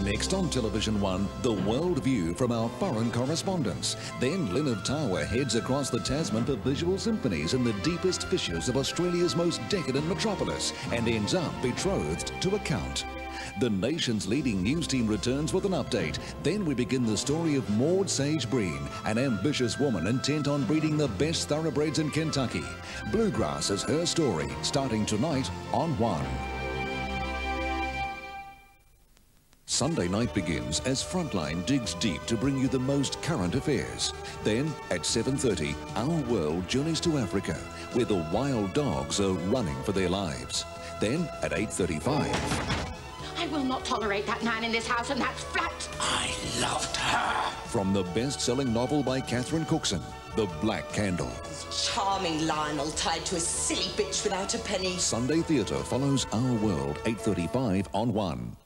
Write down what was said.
Next on Television 1, The World View from our foreign correspondents. Then Lynn of Tawa heads across the Tasman for visual symphonies in the deepest fissures of Australia's most decadent metropolis and ends up betrothed to a count. The nation's leading news team returns with an update. Then we begin the story of Maude Sage Breen, an ambitious woman intent on breeding the best thoroughbreds in Kentucky. Bluegrass is her story, starting tonight on One. Sunday night begins as Frontline digs deep to bring you the most current affairs. Then, at 7:30, Our World journeys to Africa, where the wild dogs are running for their lives. Then, at 8:35... I will not tolerate that man in this house and that flat! I loved her! From the best-selling novel by Catherine Cookson, The Black Candle. Charming Lionel tied to a silly bitch without a penny. Sunday Theatre follows Our World, 8:35 on One.